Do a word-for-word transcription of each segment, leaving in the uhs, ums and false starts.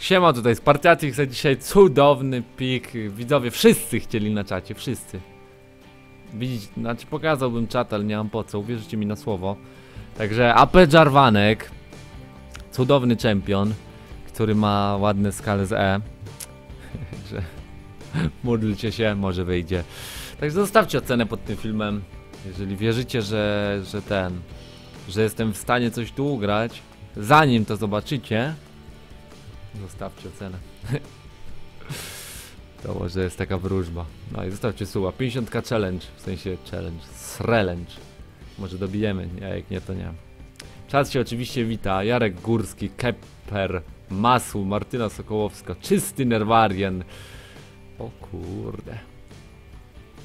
Siema, tutaj Spartiatix, za dzisiaj cudowny pik. Widzowie wszyscy chcieli na czacie, wszyscy. Widzicie, znaczy pokazałbym czat, ale nie mam po co, uwierzycie mi na słowo. Także A P Jarvanek, cudowny czempion, który ma ładne skale z E. Także módlcie się, może wyjdzie. Także zostawcie ocenę pod tym filmem, jeżeli wierzycie, że, że ten, że jestem w stanie coś tu ugrać. Zanim to zobaczycie, zostawcie ocenę. To może jest taka wróżba. No i zostawcie suba. pięćdziesiąt tysięcy challenge, w sensie challenge, srelenge. Może dobijemy, ja jak nie to nie. Czas się oczywiście wita. Jarek Górski, Kepper, Masu, Martyna Sokołowska, Czysty Nerwarian. O kurde.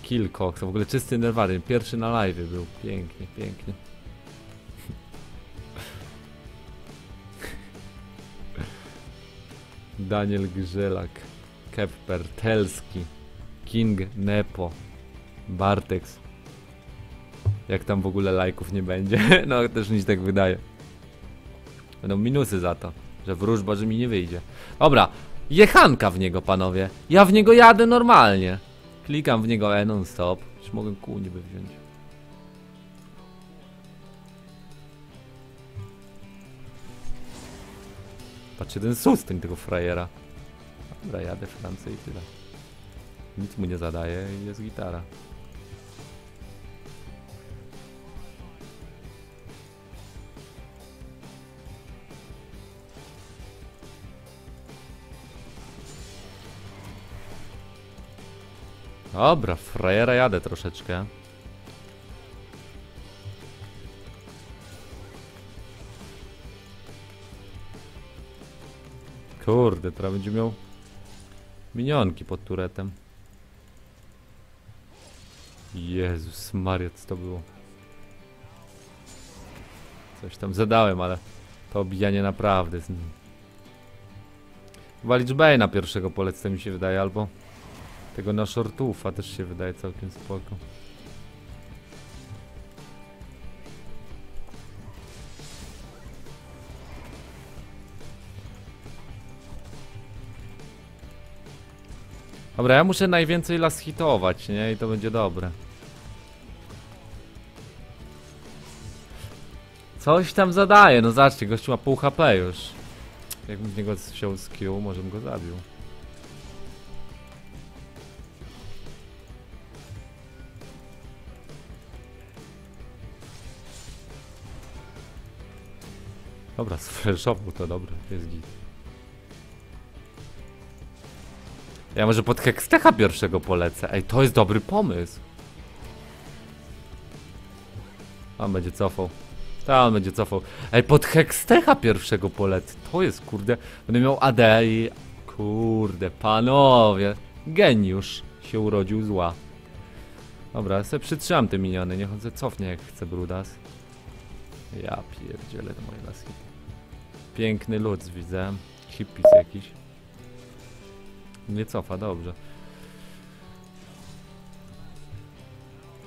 Kilcox, w ogóle Czysty Nerwarian, pierwszy na live był. Pięknie, pięknie. Daniel Grzelak, Kepper, Telski, King Nepo, Bartex. Jak tam w ogóle lajków nie będzie? No też mi się tak wydaje. Będą minusy za to, że wróżba, że mi nie wyjdzie. Dobra, jechanka w niego, panowie. Ja w niego jadę normalnie. Klikam w niego E non stop. Już mogę kół niby wziąć. Patrzcie, ten sustań tego frajera. Dobra, jadę Francję i tyle. Nic mu nie zadaje i jest gitara. Dobra, frajera jadę troszeczkę. Kurde, teraz będzie miał minionki pod turetem. Jezus Maria, co to było? Coś tam zadałem, ale to obijanie naprawdę z nim. Chyba Lich Bane'a pierwszego polecę, mi się wydaje, albo tego na shortuffa też się wydaje całkiem spoko. Dobra, ja muszę najwięcej las hitować, nie? I to będzie dobre. Coś tam zadaje, no zobaczcie, gościu ma pół H P już. Jakbym z niego wziął z Q, może bym go zabił. Dobra, sfreshował to, dobra, jest git. Ja może pod Hextecha pierwszego polecę. Ej, to jest dobry pomysł. On będzie cofał. Ta, on będzie cofał. Ej, pod Hextecha pierwszego polecę. To jest, kurde. Będę miał A D i... Kurde, panowie. Geniusz się urodził zła. Dobra, ja sobie przytrzymam te miniony. Niech on se cofnie jak chce, brudas. Ja pierdzielę te moje laski. Piękny lud widzę. Hippies jakiś. Nie cofa, dobrze.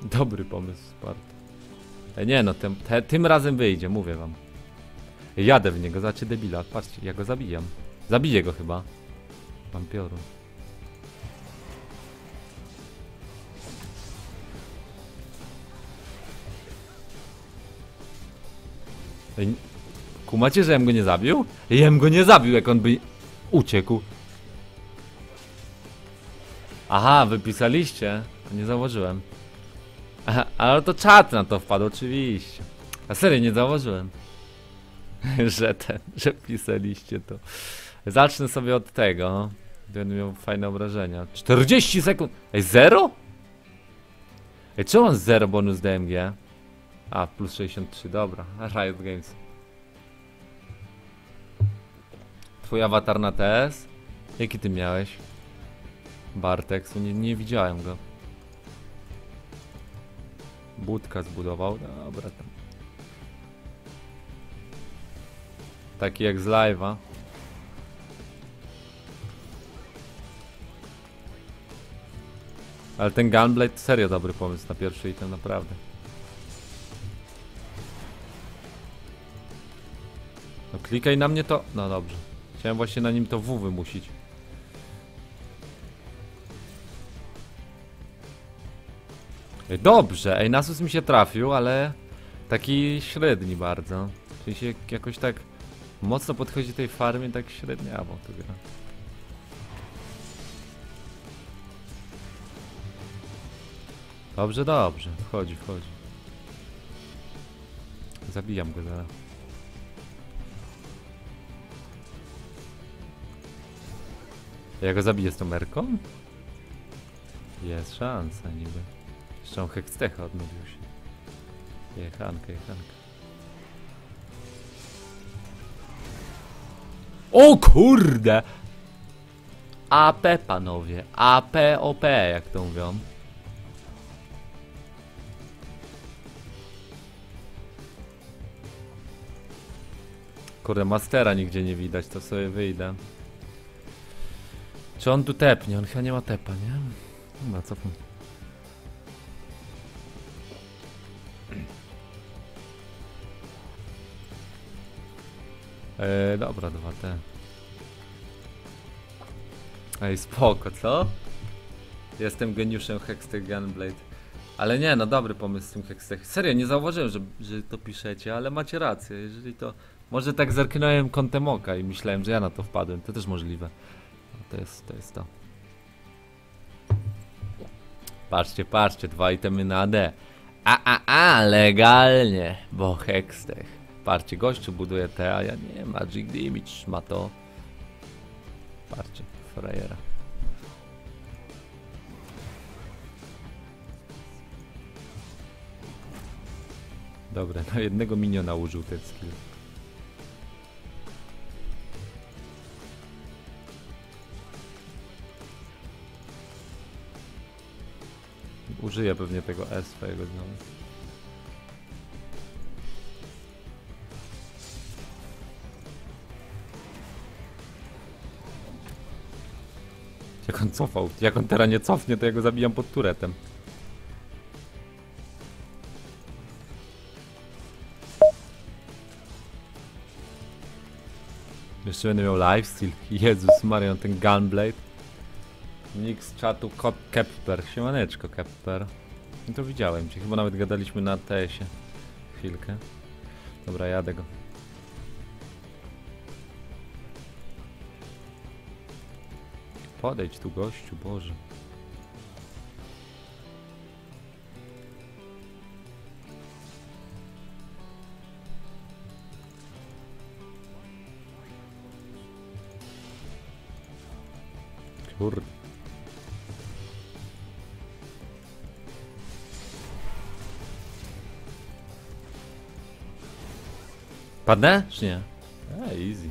Dobry pomysł, Spart. E, nie no, tym, te, tym razem wyjdzie, mówię wam. Jadę w niego, zobaczcie debila, patrzcie, ja go zabijam. Zabiję go chyba. Wampioru. Ej, kumacie, że ja bym go nie zabił? Ja bym go nie zabił, jak on by uciekł. Aha, wypisaliście? Nie zauważyłem. Aha, ale to czat na to wpadł, oczywiście. A serio, nie zauważyłem, że ten, że pisaliście to. Zacznę sobie od tego. Będę miał fajne obrażenia. czterdzieści sekund! Ej, zero? Ej, czemu mam zero bonus D M G? A, plus sześćdziesiąt trzy, dobra. Riot Games. Twój awatar na T S? Jaki ty miałeś? Bartex, nie, nie widziałem go. Budka zbudował, dobra tam. Taki jak z live'a. Ale ten Gunblade serio dobry pomysł na pierwszy item, naprawdę. No klikaj na mnie to, no dobrze. Chciałem właśnie na nim to W wymusić. Dobrze, ej, Nasus mi się trafił, ale taki średni bardzo. Czyli się jakoś tak mocno podchodzi tej farmie, tak średniawo to gra. Dobrze, dobrze, wchodzi, wchodzi. Zabijam go zaraz. Ja go zabiję z tą merką? Jest szansa niby. Jeszcze on Hextecha odmówił się. Jechanka, jechanka. O kurde! A P panowie, A P O P jak to mówią. Kurde, Mastera nigdzie nie widać, to sobie wyjdę. Czy on tu tepnie? On chyba nie ma tepa, nie? Chyba cofnę. Eee, dobra, dwa T. Ej, spoko, co? Jestem geniuszem Hextech Gunblade. Ale nie, no dobry pomysł z tym Hextech. Serio, nie zauważyłem, że, że to piszecie, ale macie rację, jeżeli to... Może tak zerknąłem kątem oka i myślałem, że ja na to wpadłem, to też możliwe. To jest to. Jest to. Patrzcie, patrzcie, dwa itemy na A D. A, a, a, legalnie, bo Hextech. Patrzcie, gościu buduje te, a ja nie, Magic Damage ma to. Patrzcie, frajera. Dobra, na jednego miniona użył ten skill. Użyję pewnie tego S P jego znowu. Jak on cofał, jak on teraz nie cofnie, to ja go zabijam pod turetem. Jeszcze będę miał lifesteal. Jezus Maria, ten Gunblade. Nikt z czatu Kepper, siemaneczko Kepper. No to widziałem cię, chyba nawet gadaliśmy na tesie. Chwilkę. Dobra, jadę go. Podejdź tu, gościu, Boże. Kurde. Padnę? Czy nie? A, easy.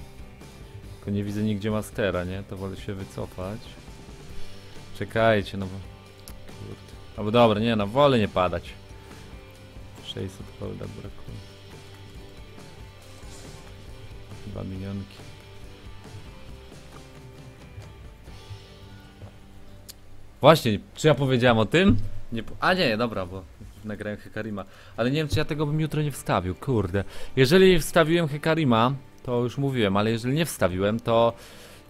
Tylko nie widzę nigdzie Mastera, nie? To wolę się wycofać. Czekajcie, no bo... Kurde. No bo dobra, nie, no wolę nie padać. sześćset golda brakuje. Dwa milionki. Właśnie, czy ja powiedziałem o tym? Nie po... A nie, dobra, bo... Nagrałem Hekarima, ale nie wiem, czy ja tego bym jutro nie wstawił, kurde. Jeżeli wstawiłem Hekarima, to już mówiłem, ale jeżeli nie wstawiłem, to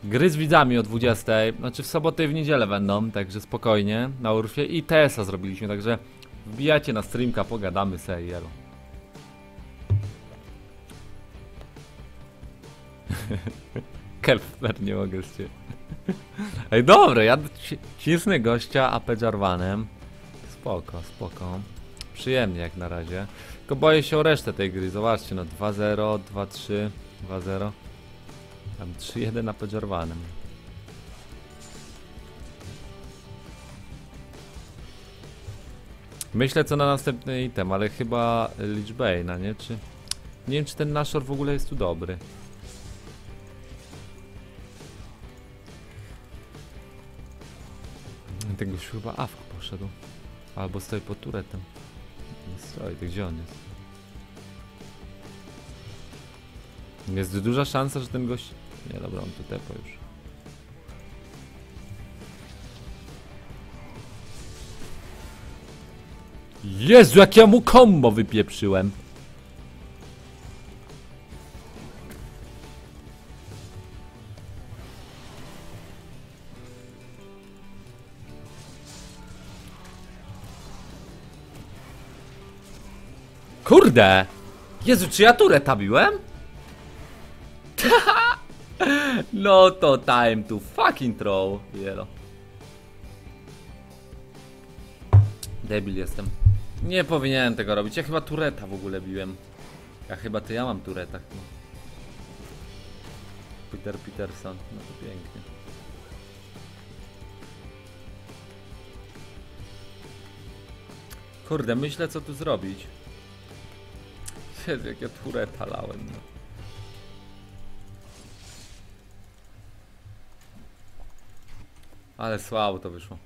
gry z widzami o dwudziestej, znaczy w sobotę i w niedzielę będą, także spokojnie, na Urfie i T S A zrobiliśmy, także wbijacie na streamka, pogadamy se i jelo. Kepler, nie mogę z ciebie. Ej, dobra, ja cisnę gościa A P Jarvanem. Spoko, spoko. Przyjemnie jak na razie. Tylko boję się o resztę tej gry. Zobaczcie, no dwa zero, dwa trzy, dwa zero. Tam trzy jeden na Jarvanem. Myślę co na następny item, ale chyba Lich Bane'a, nie? Czy... Nie wiem, czy ten Nashor w ogóle jest tu dobry. Tego już chyba awko poszedł. Albo stoi pod turetem. Stoi, to gdzie on jest? Jest duża szansa, że ten gość... Nie, dobra, on tu tepa już. Jezu, jak ja mu kombo wypieprzyłem! Kurde! Jezu, czy ja turę tabiłem? No to time to fucking throw. Jelo. Debil jestem. Nie powinienem tego robić. Ja chyba tureta w ogóle biłem. Ja chyba to ja mam tureta. Peter Peterson. No to pięknie. Kurde, myślę co tu zrobić. Jezu, jak ja tureta lałem. No. Ale słabo to wyszło.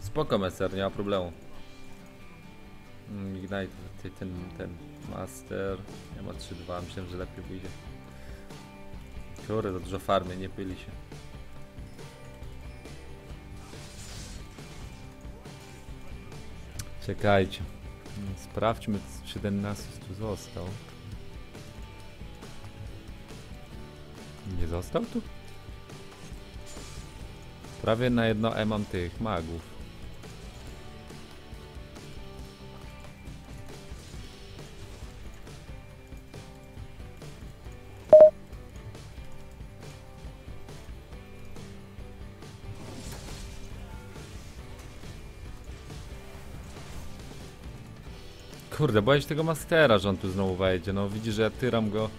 Spoko, Messer, nie ma problemu. Ignite, ten, ten master. Ja ma trzy dwa, myślałem, że lepiej wyjdzie. Kurde, za dużo farmy, nie pyli się. Czekajcie. Sprawdźmy, czy ten Nasus tu został. Nie został tu? Prawie na jedno E mam tych magów. Kurde, boję się tego mastera, że on tu znowu wejdzie. No widzi, że ja tyram go.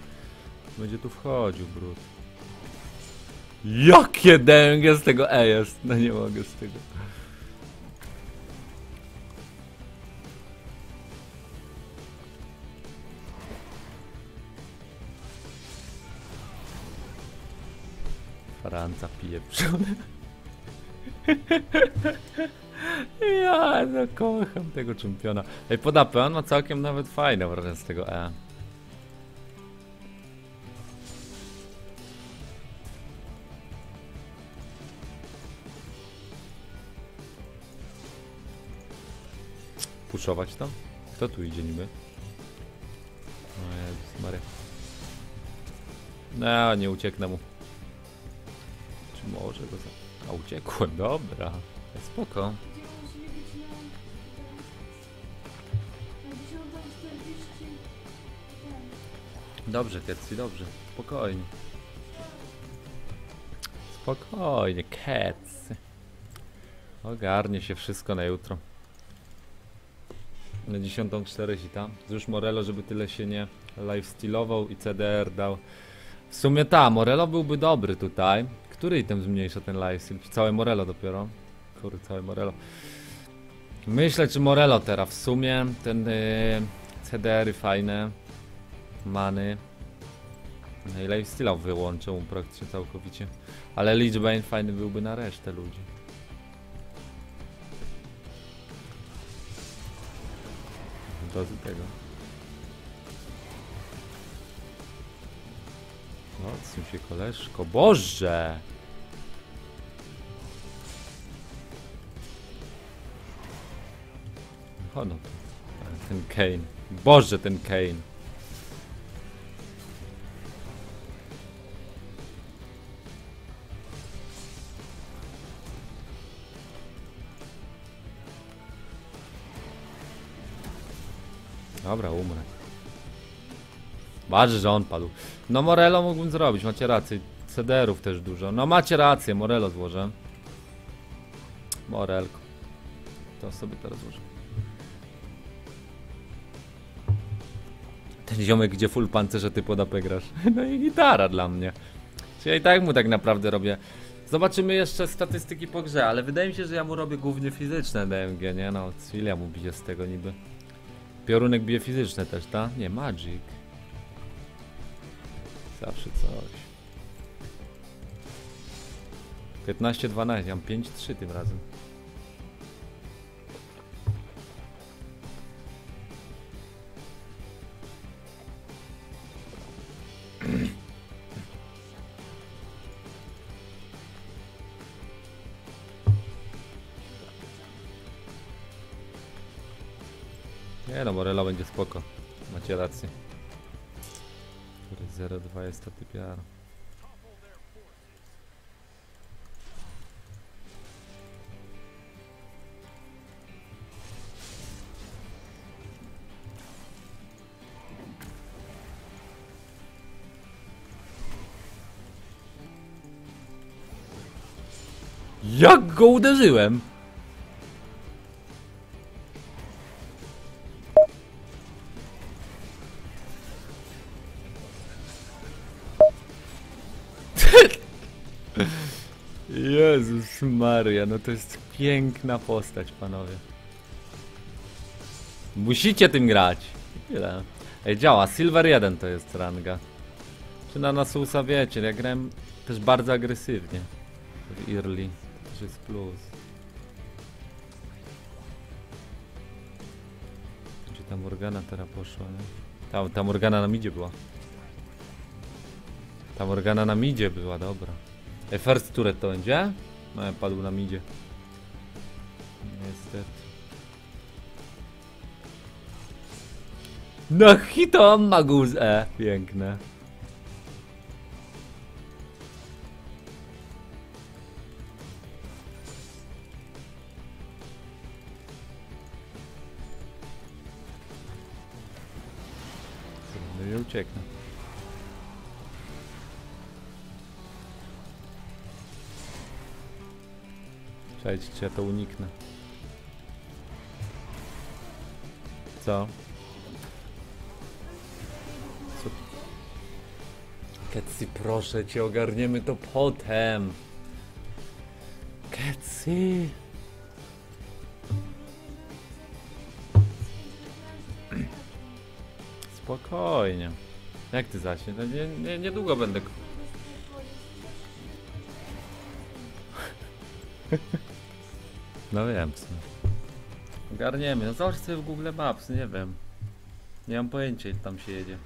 Będzie tu wchodził, brud. Jakie dęgę z tego E jest! No nie mogę z tego. Franca pieprzony. Ja no kocham tego czempiona. Ej, pod A P on ma całkiem nawet fajne wrażenie z tego E. Puszować tam? Kto tu idzie niby? O Jezus Maria. No, nie ucieknę mu. Czy może go za... A uciekłem, dobra. Spoko. Dobrze, Ketsi, dobrze. Spokojnie. Spokojnie, Ketsi. Ogarnie się wszystko na jutro. Na dziesiątą cztery tam. Już Morello, żeby tyle się nie lifestealował i C D R dał. W sumie ta, Morello byłby dobry tutaj. Który item zmniejsza ten lifesteal? Całe Morello dopiero. Kurde, całe Morello. Myślę, czy Morello teraz. W sumie ten yy, C D R-y fajne. Many. No i lifesteala wyłączył mu praktycznie całkowicie. Ale Lich Bane fajny byłby na resztę ludzi. Dozy tego. Odsuń się, koleżko. Boże! O no. Ten Kane. Boże, ten Kane. Dobra, umrę. Bardzo, że on padł. No Morello mógłbym zrobić, macie rację. C D R-ów też dużo. No macie rację, Morello złożę. Morelko. To sobie teraz złożę. Ten ziomek, gdzie full pancerze ty pod A P grasz. No i gitara dla mnie. Czyli ja i tak mu tak naprawdę robię. Zobaczymy jeszcze statystyki po grze, ale wydaje mi się, że ja mu robię głównie fizyczne D M G, nie? No, Cilia mu bije z tego niby. Piorunek bije fizyczne też, ta? Nie, magic. Zawsze coś. piętnaście dwanaście, mam pięć trzy tym razem. Nie no, Morello będzie spoko. Macie rację. zero dwa jest to typiar. Jak go uderzyłem? Jezus Maria, no to jest piękna postać, panowie. Musicie tym grać. Tyle. Ej, działa, Silver jeden to jest ranga. Czy na Nasusa wiecie, ja grałem też bardzo agresywnie w early, to jest plus. Czy ta Morgana teraz poszła, nie? Ta, ta Morgana na midzie była. Ta Morgana na midzie była, dobra. E, first turret to będzie? No, ja padł na midzie. Niestety. No hito, Magus E. Piękne. No i ucieknę. Cześć, ja to uniknę. Co? Ketsi, proszę cię, ogarniemy to potem. Ketsi. Spokojnie. Jak ty zacznie? No nie, nie, niedługo będę... No wiem co. Ogarniemy. No zobacz sobie w Google Maps, nie wiem. Nie mam pojęcia, jak tam się jedzie.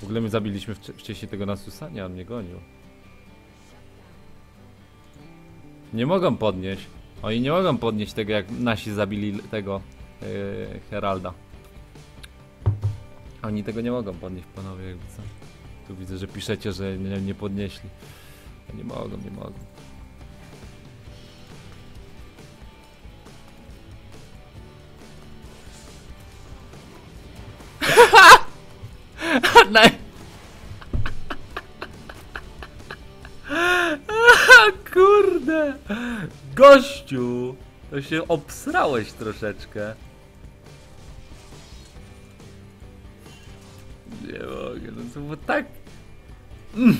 W ogóle my zabiliśmy wcześniej tego Nasusa, nie, on mnie gonił. Nie mogą podnieść. Oni nie mogą podnieść tego, jak nasi zabili tego yy, Heralda. Oni tego nie mogą podnieść, panowie, jakby co. Tu widzę, że piszecie, że nie, nie podnieśli. Nie mogą, nie mogą. Kurde! Gościu! To się obsrałeś troszeczkę. Nie mogę, no to było tak... Mm.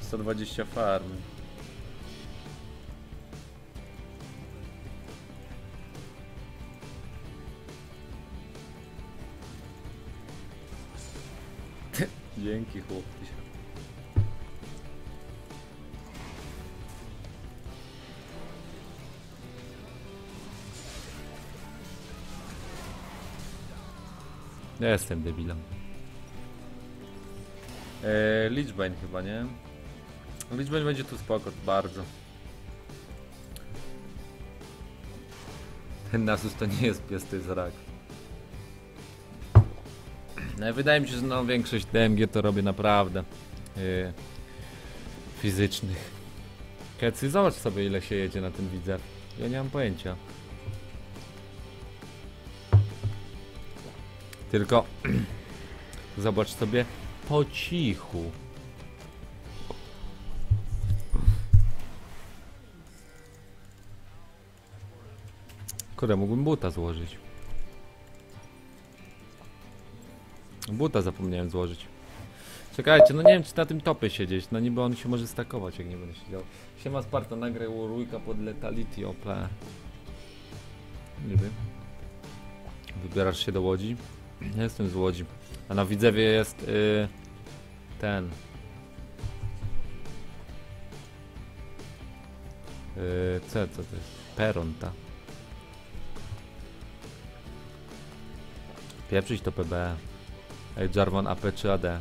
sto dwadzieścia farmy. Dzięki chłopcy. Ja jestem debilem. Eee, Lich Bane chyba, nie? Lich Bane będzie tu spoko, bardzo. Ten Nasus to nie jest pies, to jest rak. No, wydaje mi się, że no, większość D M G to robię naprawdę yy, fizycznych. Kecy, zobacz sobie, ile się jedzie na tym widzer. Ja nie mam pojęcia. Tylko zobacz sobie po cichu. Kurde, mógłbym buta złożyć. Buta zapomniałem złożyć. Czekajcie, no nie wiem, czy na tym topie siedzieć. No niby on się może stakować, jak nie będę siedział. Siema Sparta, nagrę Warwicka pod Lethality O P. Niby. Wybierasz się do Łodzi? Ja jestem z Łodzi. A na Widzewie jest yy, ten. Yy, co, co to jest? Peron ta. Pieprzyć to P B. Ej, Jarvan A P czy A D?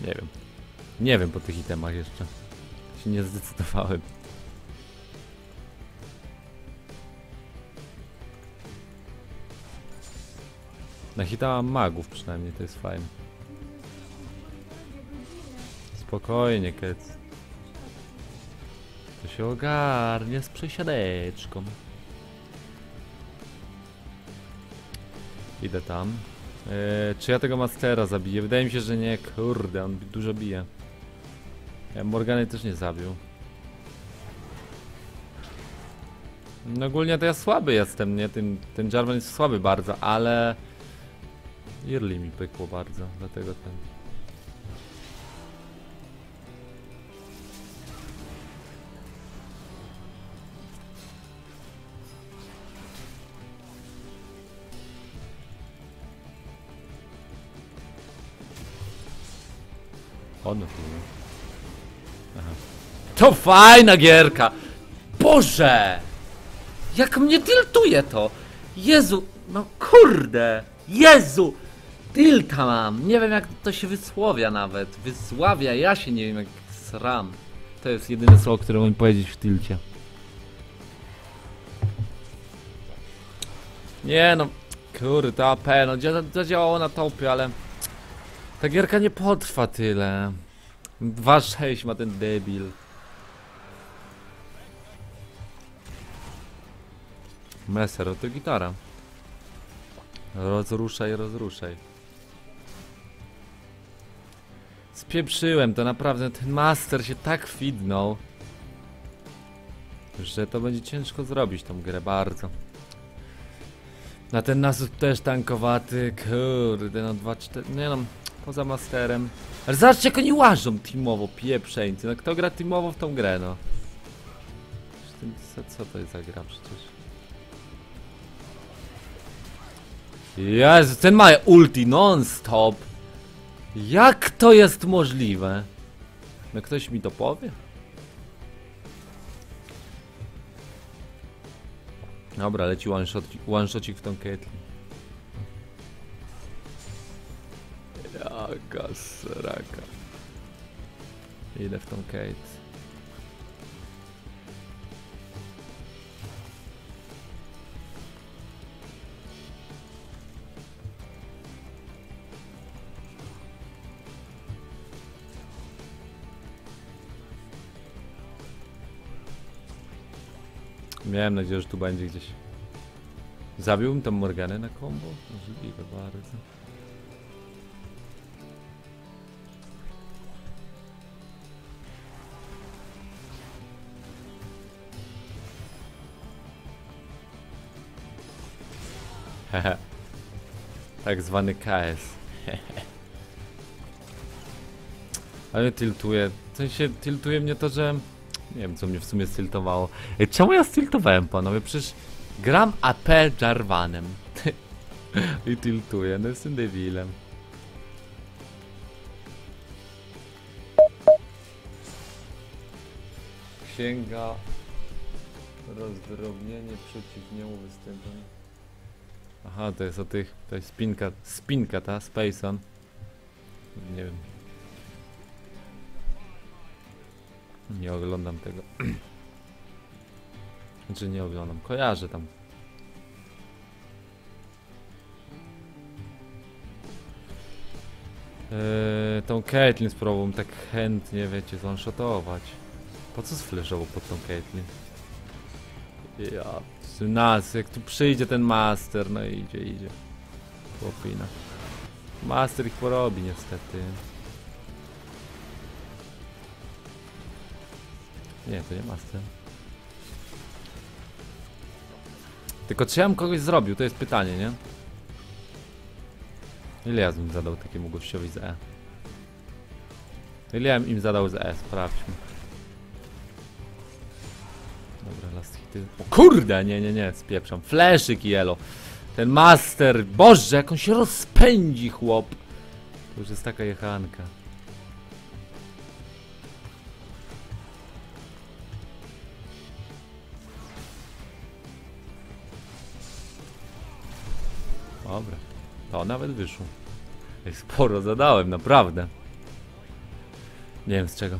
Nie wiem. Nie wiem po tych itemach jeszcze. Się nie zdecydowałem. Nachitałam magów przynajmniej, to jest fajne. Spokojnie, Kec. się ogarnie z przesiadeczką. Idę tam. Eee, czy ja tego Mastera zabiję? Wydaje mi się, że nie. Kurde, on dużo bije. Ja Morgany też nie zabił. No ogólnie to ja słaby jestem, nie? Ten, ten Jarvan jest słaby bardzo, ale... Early mi pykło bardzo, dlatego ten... On tu. Aha. To fajna gierka! Boże! Jak mnie tiltuje to! Jezu! No kurde! Jezu! Tilta mam! Nie wiem jak to się wysławia nawet. Wysławia, ja się nie wiem jak sram. To jest jedyne słowo, które mogę powiedzieć w tilcie. Nie no, kurde, A P, no zadziałało na topie, ale... Ta gierka nie potrwa tyle. dwa sześć ma ten debil. Mesero to gitara. Rozruszaj, rozruszaj. Spieprzyłem to naprawdę, ten master się tak widnął, że to będzie ciężko zrobić tą grę bardzo. Na ten Nasus też tankowaty, kurde, no dwa cztery, nie no, poza masterem. Ale zobaczcie jak oni łażą teamowo, pieprzeńcy, no kto gra teamowo w tą grę, no. Co to jest za gra przecież? Jezu, ten ma ulti non-stop. Jak to jest możliwe? No ktoś mi to powie? Dobra, leci one-shot, one-shotik w tą Caitlyn. Jaka sraka. Idę w tą Caitlyn. Miałem nadzieję, że tu będzie gdzieś. Zabiłbym tam Morganę na kombo? Możliwe bardzo. Hehe. Tak zwany K S. Ale tiltuje. W sensie tiltuje mnie to, że... Nie wiem co mnie w sumie stiltowało. Czemu ja stiltowałem panowie? Przecież gram A P Jarvanem. I tiltuję, no jestem debilem. Księga. Rozdrobnienie przeciw niemu występuje. Aha, to jest o tych. To jest spinka. Spinka ta, Spaceon. Nie wiem. Nie oglądam tego. Znaczy nie oglądam, kojarzę tam. Eee, tą Caitlyn spróbowałem tak chętnie, wiecie, zonshotować. Po co sfleszował pod tą Caitlyn? Ja... Nas, jak tu przyjdzie ten master, no idzie, idzie. Chłopina. Master ich porobi niestety. Nie, to nie master. Tylko czy ja bym kogoś zrobił? To jest pytanie, nie? Ile ja bym zadał takiemu gościowi z E? Ile ja bym im zadał z E? Sprawdźmy. Dobra, last hity. O kurde! Nie, nie, nie, spieprzam. Fleszyk yellow. Ten master, boże, jak on się rozpędzi, chłop. To już jest taka jechanka. Dobra, to nawet wyszło. Sporo zadałem, naprawdę. Nie wiem z czego.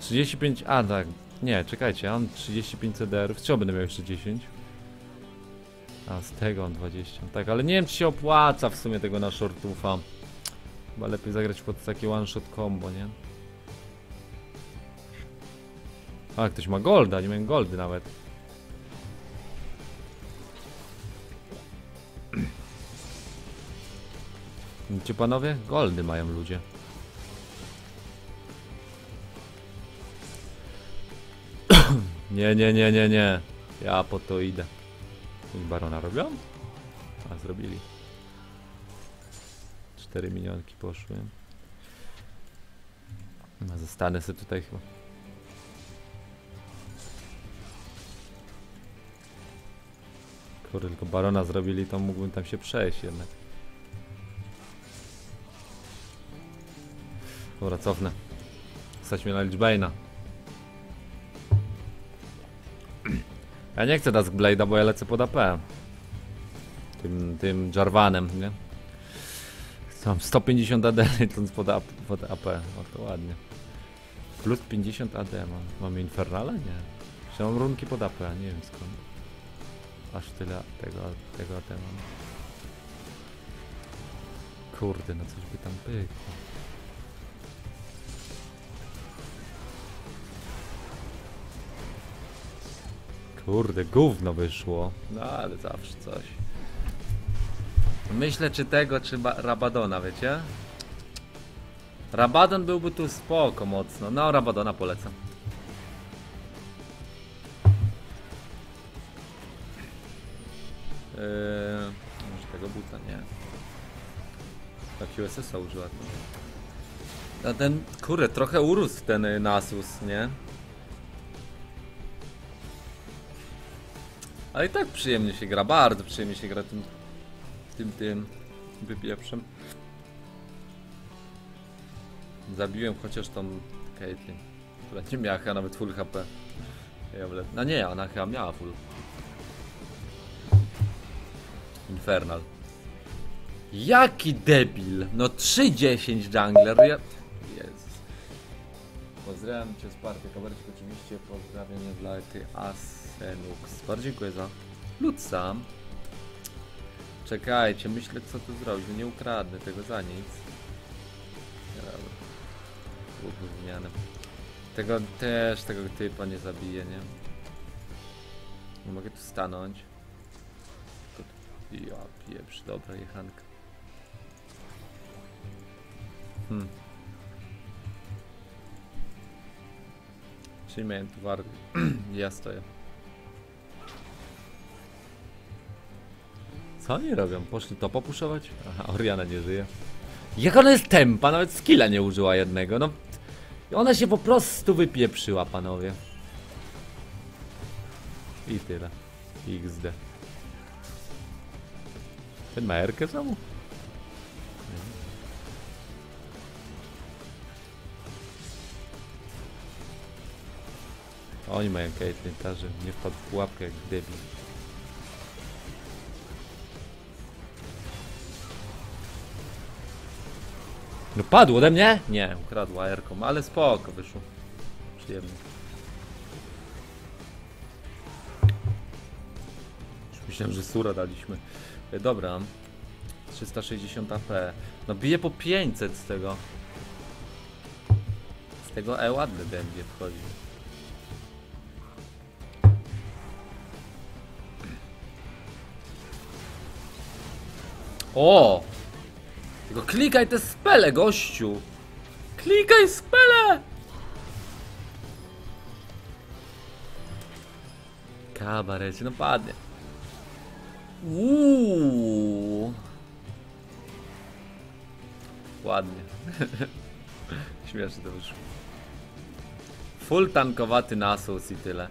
trzydzieści pięć, a tak, nie, czekajcie, ja mam trzydzieści pięć C D R-ów, czy będę miał jeszcze dziesięć? A z tego on dwadzieścia, tak, ale nie wiem czy się opłaca w sumie tego na shortufa. Chyba lepiej zagrać pod takie one shot combo, nie? A, ktoś ma golda, nie miałem goldy nawet. Widzicie panowie? Goldy mają ludzie. Nie, nie, nie, nie, nie. Ja po to idę. I barona robią? A, zrobili. Cztery minionki poszły. No, zostanę sobie tutaj chyba. Kurde, tylko barona zrobili, to mógłbym tam się przejść jednak. Dobra, cofnę. Stać mnie na Lich Bane'a. Ja nie chcę Dusk Blade'a, bo ja lecę pod A P. Tym, tym Jarvanem, nie? Tam sto pięćdziesiąt A D lecąc pod A P, pod A P. O, to ładnie. Plus pięćdziesiąt A D mam. Mamy Infernale? Nie. Jeszcze mam runki pod A P, nie wiem skąd. Aż tyle tego, tego A P mam. Kurde, no coś by tam pykło. Kurde, gówno wyszło. No ale zawsze coś. Myślę czy tego, czy Rabadona, wiecie? Rabadon byłby tu spoko mocno. No, Rabadona polecam. Yy, może tego buta, nie. Ta Q S S-a użyła to. No ten, kurde, trochę urósł ten Nasus, nie? Ale i tak przyjemnie się gra, bardzo przyjemnie się gra tym tym, tym wypieprzem. Zabiłem chociaż tą Caitlyn, która nie miała chyba nawet full H P. No nie, ona chyba miała full. Infernal. Jaki debil! No trzy dziesięć jungler, ja... Jezus. Pozdrawiam cię Sparty, kamereczko oczywiście, pozdrawiam dla ty As. Bardzo dziękuję za lud sam. Czekajcie, myślę co tu zrobić, nie ukradnę tego za nic. Dobra. Tego też, tego typa nie zabiję, nie? Nie mogę tu stanąć. Ja pieprz, dobra jechanka. Hmm. Czyli miałem tu wargę. Ja stoję. Co oni robią? Poszli to popuszować? Aha, Oriana nie żyje. Jak ona jest tempa, nawet skilla nie użyła jednego, no. Ona się po prostu wypieprzyła, panowie. I tyle. X D. Ten ma R-kę znowu? Oni mają Caitlyn, tarzy nie wpadł w pułapkę jak debil. No padło ode mnie? Nie, ukradła R-ką, ale spoko wyszło. Przyjemnie. Już myślałem, że sura daliśmy. Dobra. trzysta sześćdziesiąt A P. No bije po pięćset z tego. Z tego E ładny będzie wchodzi. O! Tylko klikaj te spele, gościu! Klikaj spele! Kabarecie, no padnie. Uuuu. Ładnie. Śmiesznie to wyszło. Full tankowaty Nasus i tyle.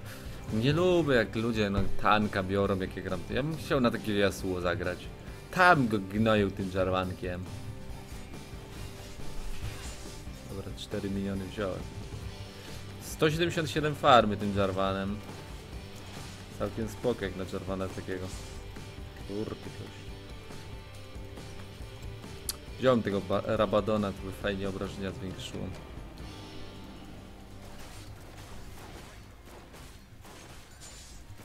Nie lubię jak ludzie no, tanka biorą, jak ja gram. Ja bym chciał na takie Yasuo zagrać. Tam go gnoił tym Jarvankiem. Dobra, cztery miliony wziąłem. sto siedemdziesiąt siedem farmy tym Jarvanem. Całkiem spoko jak na Jarvana takiego. Kurde coś. Wziąłem tego Rabadona, to by fajnie obrażenia zwiększyło.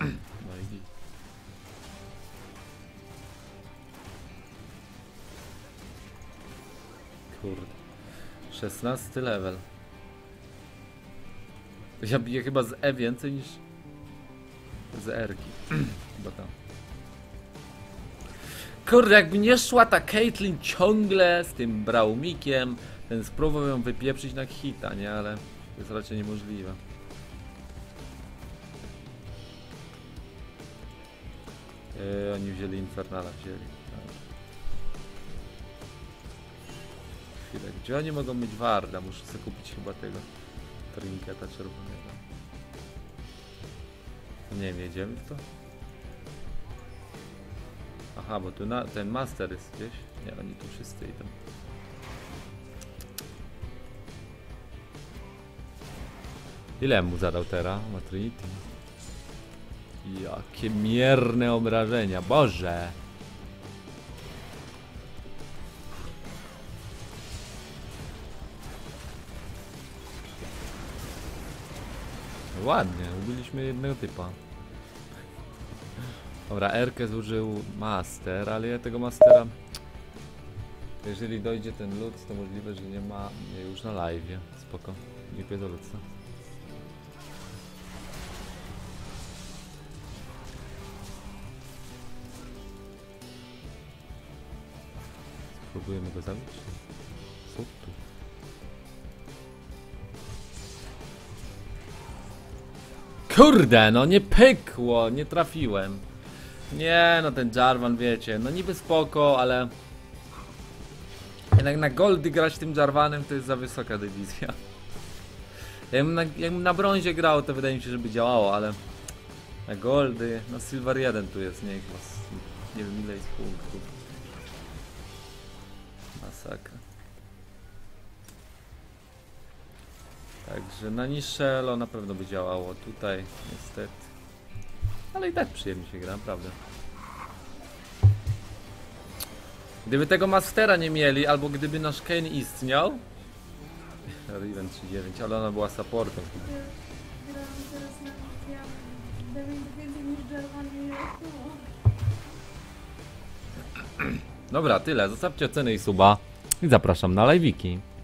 No i szesnasty level. Ja biję chyba z E więcej niż z R-ki. Chyba tam. Kurde, jakby nie szła ta Caitlyn ciągle z tym Braumikiem, ten spróbował ją wypieprzyć na hita, nie? Ale to jest raczej niemożliwe. Yy, oni wzięli Infernala, wzięli. Chwilę, gdzie oni mogą mieć Warda? Muszę sobie kupić chyba tego trinketa czerwonego. Nie wiem, jedziemy w to? Aha, bo tu na, ten master jest gdzieś. Nie, oni tu wszyscy idą. Ile mu zadał teraz? Matrinity. Jakie mierne obrażenia, Boże! Ładnie, ubiliśmy jednego typa. Dobra, R-kę zużył master, ale ja tego mastera... Jeżeli dojdzie ten lud, to możliwe, że nie ma już na live'ie. Spoko, nie pojedę lud, co? Spróbujemy go zabić? Co tu? Kurde, no nie pykło, nie trafiłem. Nie, no ten Jarvan, wiecie, no niby spoko, ale... Jednak na goldy grać tym Jarvanem to jest za wysoka dywizja. Jakbym na, jakbym na brązie grał, to wydaje mi się, że by działało, ale... Na goldy, no silver jeden tu jest, nie, nie wiem ile jest punktów. Masakra. Także na niższe elo na pewno by działało, tutaj niestety. Ale i tak przyjemnie się gra, naprawdę. Gdyby tego Mastera nie mieli, albo gdyby nasz Kane istniał... Riven trzydzieści dziewięć, ale ona była supportem. Dobra, tyle. Zostawcie ocenę i suba. I zapraszam na live'iki.